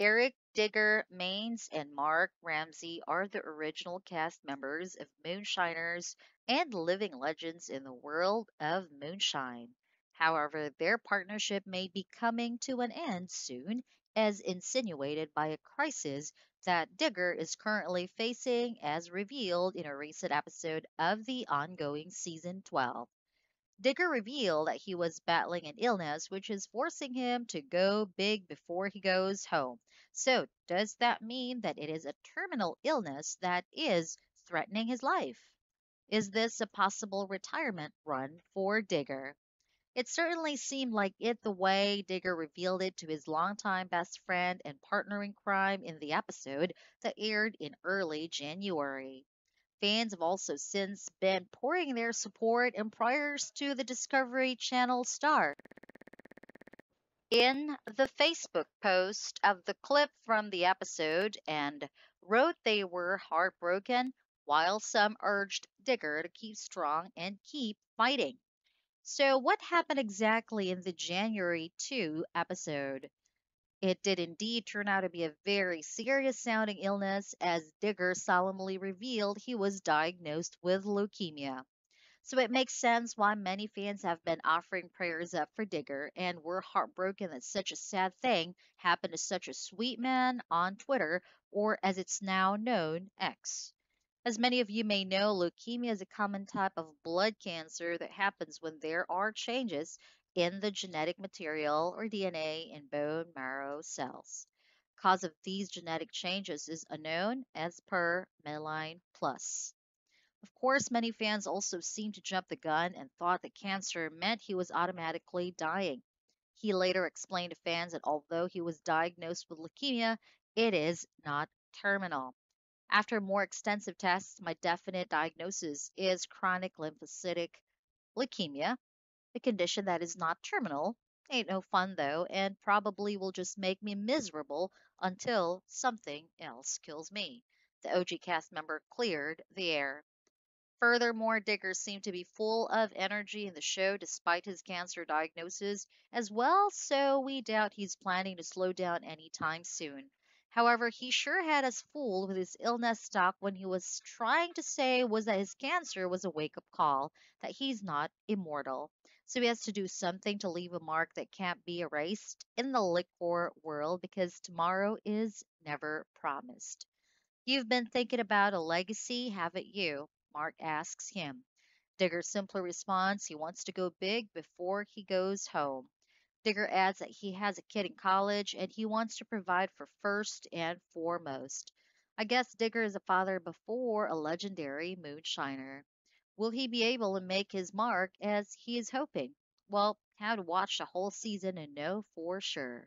Eric Digger, Maines, and Mark Ramsey are the original cast members of Moonshiners and living legends in the world of moonshine. However, their partnership may be coming to an end soon, as insinuated by a crisis that Digger is currently facing, as revealed in a recent episode of the ongoing Season 12. Digger revealed that he was battling an illness which is forcing him to go big before he goes home. So, does that mean that it is a terminal illness that is threatening his life? Is this a possible retirement run for Digger? It certainly seemed like it the way Digger revealed it to his longtime best friend and partner in crime in the episode that aired in early January. Fans have also since been pouring their support and prayers to the Discovery Channel star. In the Facebook post of the clip from the episode, and wrote they were heartbroken, while some urged Digger to keep strong and keep fighting. So what happened exactly in the January 2 episode? It did indeed turn out to be a very serious-sounding illness, as Digger solemnly revealed he was diagnosed with leukemia. So it makes sense why many fans have been offering prayers up for Digger and were heartbroken that such a sad thing happened to such a sweet man on Twitter, or as it's now known, X. As many of you may know, leukemia is a common type of blood cancer that happens when there are changes in the genetic material or DNA in bone marrow cells. Cause of these genetic changes is unknown, as per Medline Plus. Of course, many fans also seemed to jump the gun and thought that cancer meant he was automatically dying. He later explained to fans that although he was diagnosed with leukemia, it is not terminal. After more extensive tests, my definite diagnosis is chronic lymphocytic leukemia, a condition that is not terminal. Ain't no fun though, and probably will just make me miserable until something else kills me. The OG cast member cleared the air. Furthermore, Digger seemed to be full of energy in the show despite his cancer diagnosis as well, so we doubt he's planning to slow down anytime soon. However, he sure had us fooled with his illness talk when he was trying to say was that his cancer was a wake-up call, that he's not immortal. So he has to do something to leave a mark that can't be erased in the liquor world, because tomorrow is never promised. You've been thinking about a legacy, haven't you? Mark asks him. Digger simply responds he wants to go big before he goes home. Digger adds that he has a kid in college and he wants to provide for first and foremost. I guess Digger is a father before a legendary moonshiner. Will he be able to make his mark as he is hoping? Well, how to watch the whole season and know for sure.